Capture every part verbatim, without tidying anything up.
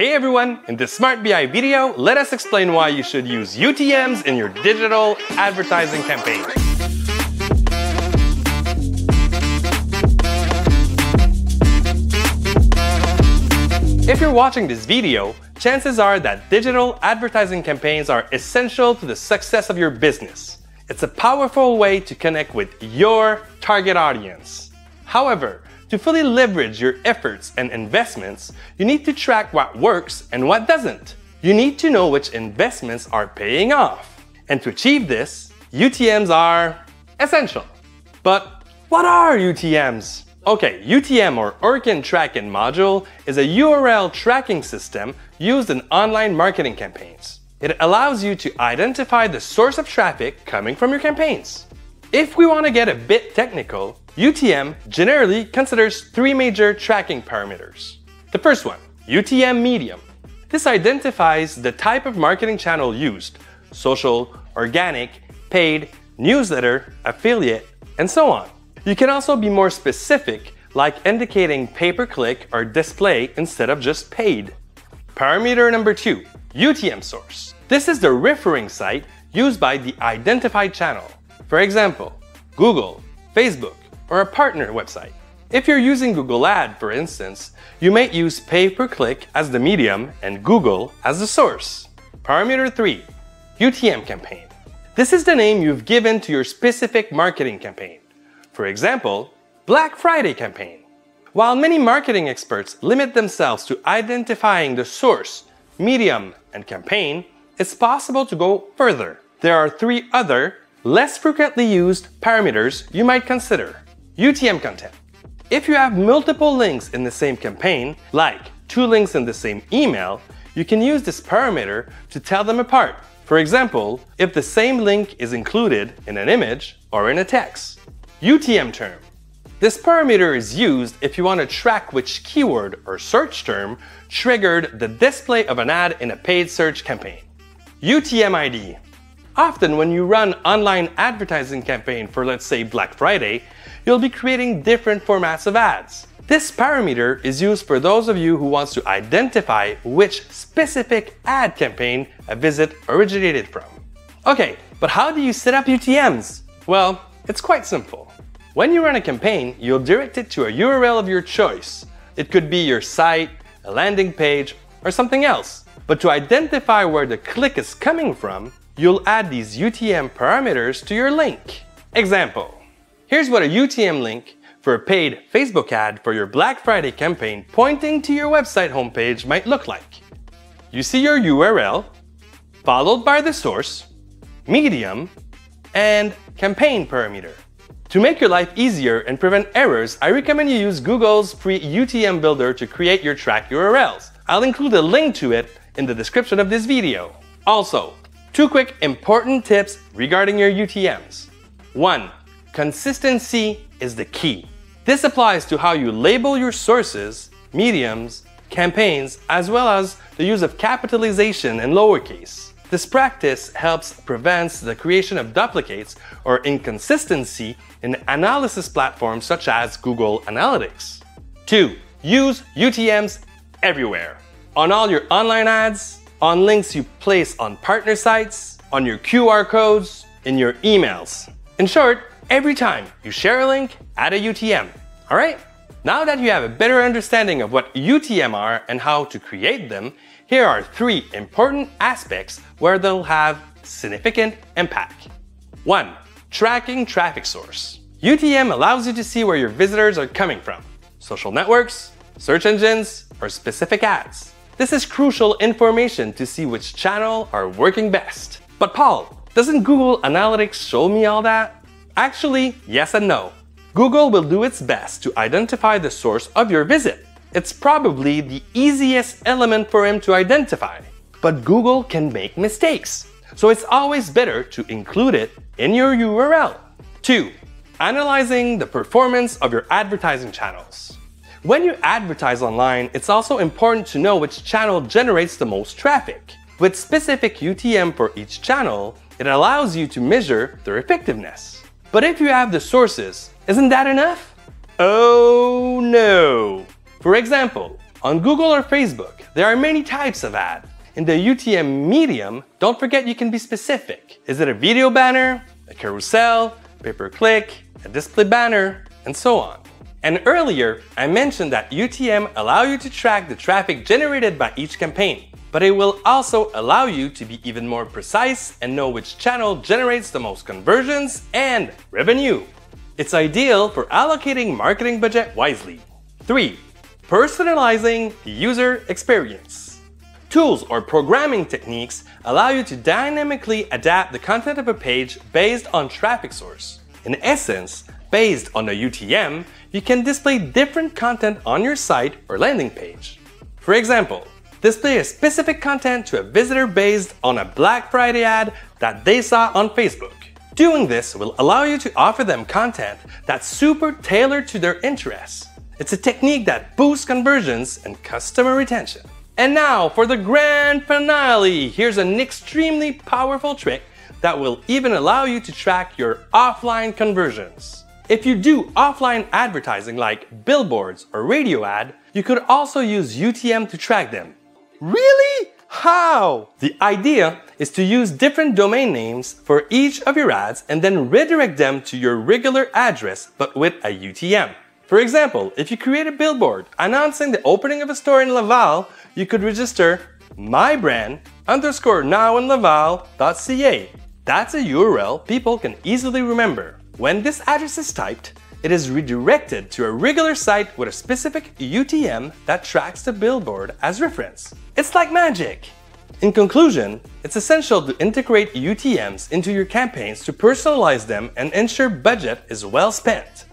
Hey everyone, in this SmartBI video, let us explain why you should use U T Ms in your digital advertising campaign. If you're watching this video, chances are that digital advertising campaigns are essential to the success of your business. It's a powerful way to connect with your target audience. However, to fully leverage your efforts and investments, you need to track what works and what doesn't. You need to know which investments are paying off. And to achieve this, U T Ms are essential. But what are U T Ms? Okay, U T M or Urchin Tracking Module is a U R L tracking system used in online marketing campaigns. It allows you to identify the source of traffic coming from your campaigns. If we want to get a bit technical, U T M generally considers three major tracking parameters. The first one, U T M medium. This identifies the type of marketing channel used: social, organic, paid, newsletter, affiliate, and so on. You can also be more specific, like indicating pay-per-click or display instead of just paid. Parameter number two, U T M source. This is the referring site used by the identified channel. For example, Google, Facebook, or a partner website. If you're using Google Ad, for instance, you might use pay-per-click as the medium and Google as the source. Parameter three, U T M campaign. This is the name you've given to your specific marketing campaign. For example, Black Friday campaign. While many marketing experts limit themselves to identifying the source, medium, and campaign, it's possible to go further. There are three other, less frequently used parameters you might consider. U T M content. If you have multiple links in the same campaign, like two links in the same email, you can use this parameter to tell them apart. For example, if the same link is included in an image or in a text. U T M term. This parameter is used if you want to track which keyword or search term triggered the display of an ad in a paid search campaign. U T M I D. Often when you run online advertising campaign for, let's say, Black Friday, you'll be creating different formats of ads. This parameter is used for those of you who wants to identify which specific ad campaign a visit originated from. Okay, but how do you set up U T Ms? Well, it's quite simple. When you run a campaign, you'll direct it to a U R L of your choice. It could be your site, a landing page, or something else. But to identify where the click is coming from, you'll add these U T M parameters to your link. Example. Here's what a U T M link for a paid Facebook ad for your Black Friday campaign pointing to your website homepage might look like. You see your U R L, followed by the source, medium, and campaign parameter. To make your life easier and prevent errors, I recommend you use Google's free U T M builder to create your track U R Ls. I'll include a link to it in the description of this video. Also, two quick important tips regarding your U T Ms. One. Consistency is the key. This applies to how you label your sources, mediums, campaigns, as well as the use of capitalization and lowercase. This practice helps prevent the creation of duplicates or inconsistency in analysis platforms such as Google Analytics. Two. Use U T Ms everywhere. On all your online ads, on links you place on partner sites, on your Q R codes, in your emails. In short, every time you share a link, add a U T M, all right? Now that you have a better understanding of what U T Ms are and how to create them, here are three important aspects where they'll have significant impact. One, tracking traffic source. U T M allows you to see where your visitors are coming from: social networks, search engines, or specific ads. This is crucial information to see which channel are working best. But Paul, doesn't Google Analytics show me all that? Actually, yes and no. Google will do its best to identify the source of your visit. It's probably the easiest element for him to identify. But Google can make mistakes, so it's always better to include it in your U R L. Two. Analyzing the performance of your advertising channels. When you advertise online, it's also important to know which channel generates the most traffic. With specific U T M for each channel, it allows you to measure their effectiveness. But if you have the sources, isn't that enough? Oh no! For example, On Google or Facebook, there are many types of ad. In the U T M medium, don't forget you can be specific. Is it a video banner, a carousel, pay-per-click, a display banner, and so on. And earlier, I mentioned that U T M allows you to track the traffic generated by each campaign, but it will also allow you to be even more precise and know which channel generates the most conversions and revenue. It's ideal for allocating marketing budget wisely. three. Personalizing the user experience. Tools or programming techniques allow you to dynamically adapt the content of a page based on traffic source. In essence, based on a U T M, you can display different content on your site or landing page. For example, display a specific content to a visitor based on a Black Friday ad that they saw on Facebook. Doing this will allow you to offer them content that's super tailored to their interests. It's a technique that boosts conversions and customer retention. And now for the grand finale, here's an extremely powerful trick that will even allow you to track your offline conversions. If you do offline advertising like billboards or radio ad, you could also use U T M to track them. Really? How? The idea is to use different domain names for each of your ads and then redirect them to your regular address but with a U T M. For example, if you create a billboard announcing the opening of a store in Laval, you could register mybrand underscore now in Laval.ca. That's a U R L people can easily remember. When this address is typed, it is redirected to a regular site with a specific U T M that tracks the billboard as reference. It's like magic! In conclusion, it's essential to integrate U T Ms into your campaigns to personalize them and ensure budget is well spent.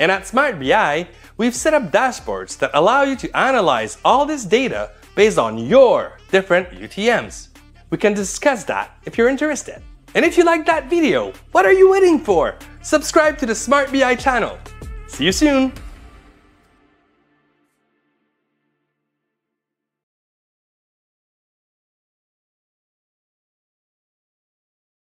And at SmartBI, we've set up dashboards that allow you to analyze all this data based on your different U T Ms. We can discuss that if you're interested. And if you liked that video, what are you waiting for? Subscribe to the SmartBI channel. See you soon!